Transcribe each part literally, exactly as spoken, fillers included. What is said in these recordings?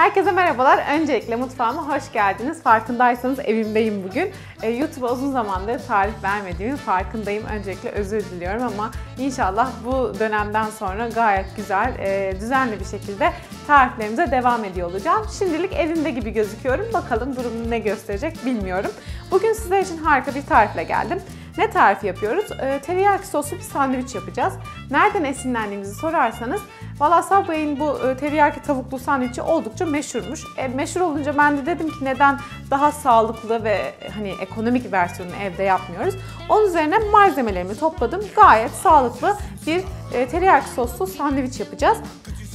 Herkese merhabalar. Öncelikle mutfağıma hoş geldiniz. Farkındaysanız evimdeyim bugün. Ee, YouTube'a uzun zamandır tarif vermediğimin farkındayım. Öncelikle özür diliyorum ama inşallah bu dönemden sonra gayet güzel, e, düzenli bir şekilde tariflerimize devam ediyor olacağım. Şimdilik evimde gibi gözüküyorum. Bakalım durumu ne gösterecek bilmiyorum. Bugün sizler için harika bir tarifle geldim. Ne tarifi yapıyoruz? E, teriyaki soslu bir sandviç yapacağız. Nereden esinlendiğimizi sorarsanız, valla Subway'in bu e, teriyaki tavuklu sandviçi oldukça meşhurmuş. E, meşhur olunca ben de dedim ki neden daha sağlıklı ve hani ekonomik versiyonunu evde yapmıyoruz? Onun üzerine malzemelerimi topladım. Gayet sağlıklı bir e, teriyaki soslu sandviç yapacağız.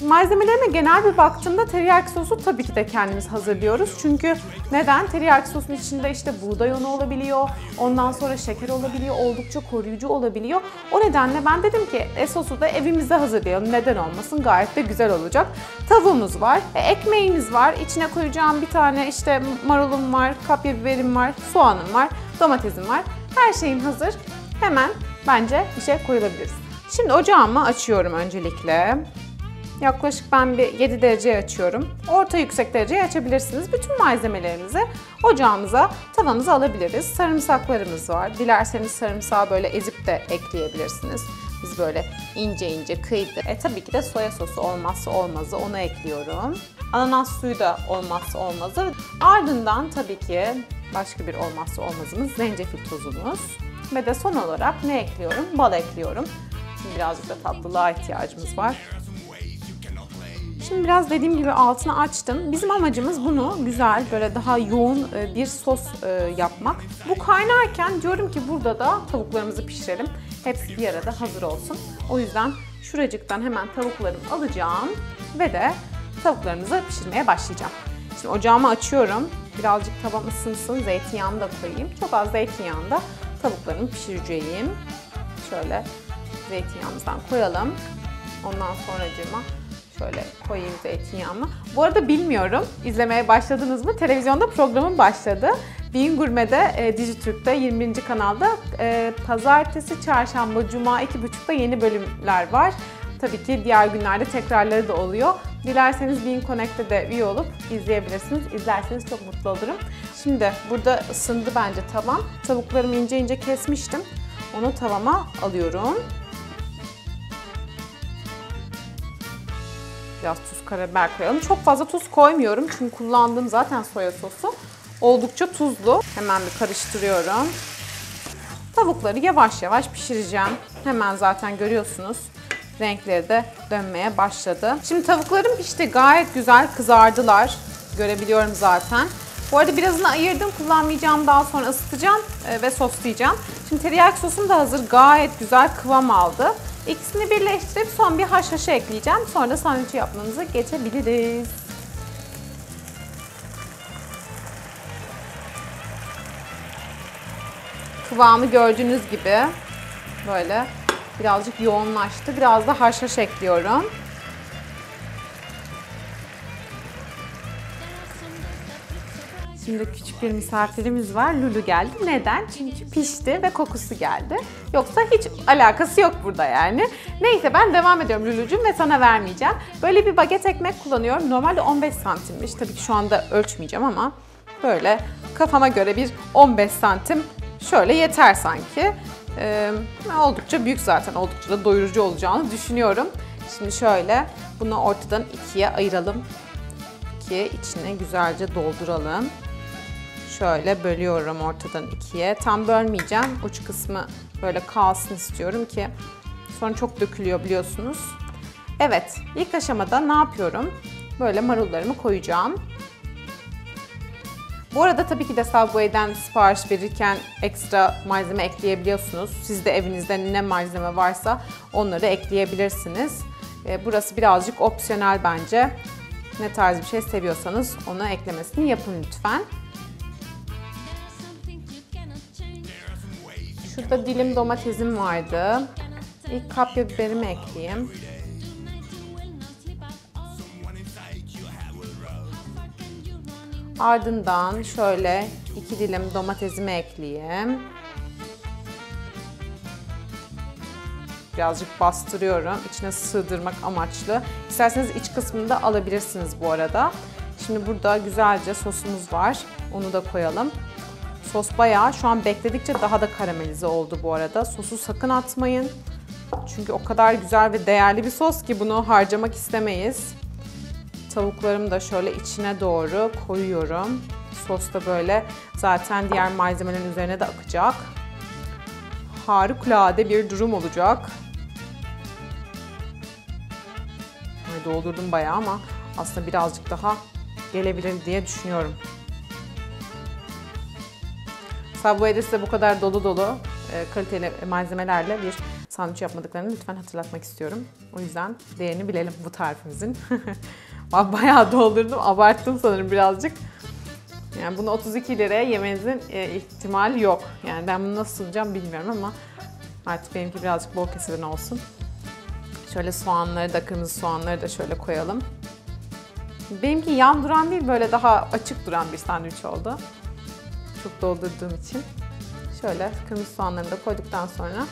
Malzemelerine genel bir baktığımda teriyaki sosu tabii ki de kendimiz hazırlıyoruz. Çünkü neden? Teriyaki sosun içinde işte buğday unu olabiliyor, ondan sonra şeker olabiliyor, oldukça koruyucu olabiliyor. O nedenle ben dedim ki e, sosu da evimizde hazırlayalım, neden olmasın, gayet de güzel olacak. Tavuğumuz var, e, ekmeğimiz var, içine koyacağım bir tane işte marulum var, kapya biberim var, soğanım var, domatesim var. Her şeyim hazır. Hemen bence işe koyulabiliriz. Şimdi ocağımı açıyorum öncelikle. Yaklaşık ben bir yedi dereceye açıyorum. Orta yüksek dereceye açabilirsiniz. Bütün malzemelerimizi ocağımıza, tavamıza alabiliriz. Sarımsaklarımız var. Dilerseniz sarımsağı böyle ezip de ekleyebilirsiniz. Biz böyle ince ince kıydık. E tabii ki de soya sosu olmazsa olmazı, onu ekliyorum. Ananas suyu da olmazsa olmazı. Ardından tabii ki başka bir olmazsa olmazımız zencefil tozumuz. Ve de son olarak ne ekliyorum? Bal ekliyorum. Şimdi birazcık da tatlılığa ihtiyacımız var. Şimdi biraz dediğim gibi altını açtım. Bizim amacımız bunu güzel, böyle daha yoğun bir sos yapmak. Bu kaynarken diyorum ki burada da tavuklarımızı pişirelim. Hepsi bir arada hazır olsun. O yüzden şuracıktan hemen tavuklarımı alacağım ve de tavuklarımızı pişirmeye başlayacağım. Şimdi ocağımı açıyorum. Birazcık tavam ısınsın, zeytinyağını da koyayım. Çok az zeytinyağında tavuklarımı pişireceğim. Şöyle zeytinyağımızdan koyalım. Ondan sonracığıma şöyle koyayım zeytinyağımı. Bu arada bilmiyorum izlemeye başladınız mı? Televizyonda programım başladı. Bein Gurme'de, e, Digiturk'ta yirminci kanalda e, pazartesi, çarşamba, cuma iki buçukta yeni bölümler var. Tabii ki diğer günlerde tekrarları da oluyor. Dilerseniz Bein Connect'te de üye olup izleyebilirsiniz. İzlerseniz çok mutlu olurum. Şimdi burada ısındı bence tavam. Tavuklarımı ince ince kesmiştim. Onu tavama alıyorum. Biraz tuz, karabiber koyalım. Çok fazla tuz koymuyorum çünkü kullandığım zaten soya sosu oldukça tuzlu. Hemen bir karıştırıyorum. Tavukları yavaş yavaş pişireceğim. Hemen zaten görüyorsunuz renkleri de dönmeye başladı. Şimdi tavuklarım pişti. Gayet güzel kızardılar. Görebiliyorum zaten. Bu arada birazını ayırdım. Kullanmayacağım, daha sonra ısıtacağım ve soslayacağım. Şimdi teriyaki sosum da hazır. Gayet güzel kıvam aldı. İkisini birleştirip son bir haşhaşı ekleyeceğim. Sonra da sandviçi yapmamıza geçebiliriz. Kıvamı gördüğünüz gibi böyle birazcık yoğunlaştı. Biraz da haşhaş ekliyorum. Şimdi küçük bir misafirimiz var. Lulu geldi. Neden? Çünkü pişti ve kokusu geldi. Yoksa hiç alakası yok burada yani. Neyse ben devam ediyorum Lulu'cum ve sana vermeyeceğim. Böyle bir baget ekmek kullanıyorum. Normalde on beş santimmiş. Tabii ki şu anda ölçmeyeceğim ama böyle kafama göre bir on beş santim şöyle yeter sanki. Ee, oldukça büyük zaten. Oldukça da doyurucu olacağını düşünüyorum. Şimdi şöyle bunu ortadan ikiye ayıralım ki içine güzelce dolduralım. Şöyle bölüyorum ortadan ikiye. Tam bölmeyeceğim. Uç kısmı böyle kalsın istiyorum ki sonra çok dökülüyor biliyorsunuz. Evet, ilk aşamada ne yapıyorum? Böyle marullarımı koyacağım. Bu arada tabii ki de Subway'den sipariş verirken ekstra malzeme ekleyebiliyorsunuz. Siz de evinizde ne malzeme varsa onları ekleyebilirsiniz. Burası birazcık opsiyonel bence. Ne tarz bir şey seviyorsanız ona eklemesini yapın lütfen. Şurada dilim domatesim vardı. İlk kapya biberimi ekleyeyim. Ardından şöyle iki dilim domatesimi ekleyeyim. Birazcık bastırıyorum. İçine sığdırmak amaçlı. İsterseniz iç kısmını da alabilirsiniz bu arada. Şimdi burada güzelce sosumuz var. Onu da koyalım. Sos bayağı şu an bekledikçe daha da karamelize oldu bu arada. Sosu sakın atmayın. Çünkü o kadar güzel ve değerli bir sos ki bunu harcamak istemeyiz. Tavuklarımı da şöyle içine doğru koyuyorum. Sos da böyle zaten diğer malzemelerin üzerine de akacak. Harikulade bir durum olacak. Doldurdum bayağı ama aslında birazcık daha gelebilir diye düşünüyorum. Subway'de size bu kadar dolu dolu kaliteli malzemelerle bir sandviç yapmadıklarını lütfen hatırlatmak istiyorum. O yüzden değerini bilelim bu tarifimizin. Bayağı doldurdum, abarttım sanırım birazcık. Yani bunu otuz iki liraya yemenizin ihtimali yok. Yani ben bunu nasıl sunacağım bilmiyorum ama artık benimki birazcık bol kesilen olsun. Şöyle soğanları da, kırmızı soğanları da şöyle koyalım. Benimki yan duran değil, böyle daha açık duran bir sandviç oldu. Çok doldurduğum için. Şöyle kırmızı soğanlarını da koyduktan sonra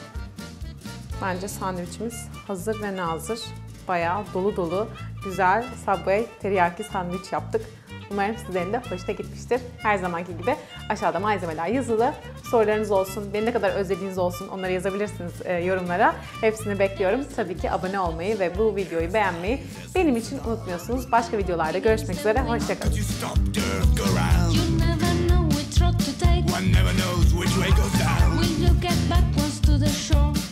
bence sandviçimiz hazır ve nazır. Bayağı dolu dolu güzel Subway teriyaki sandviç yaptık. Umarım sizlerin de hoşuna gitmiştir. Her zamanki gibi aşağıda malzemeler yazılı. Sorularınız olsun, beni ne kadar özlediğiniz olsun, onları yazabilirsiniz yorumlara. Hepsini bekliyorum. Tabii ki abone olmayı ve bu videoyu beğenmeyi benim için unutmuyorsunuz. Başka videolarda görüşmek üzere. Hoşça kalın.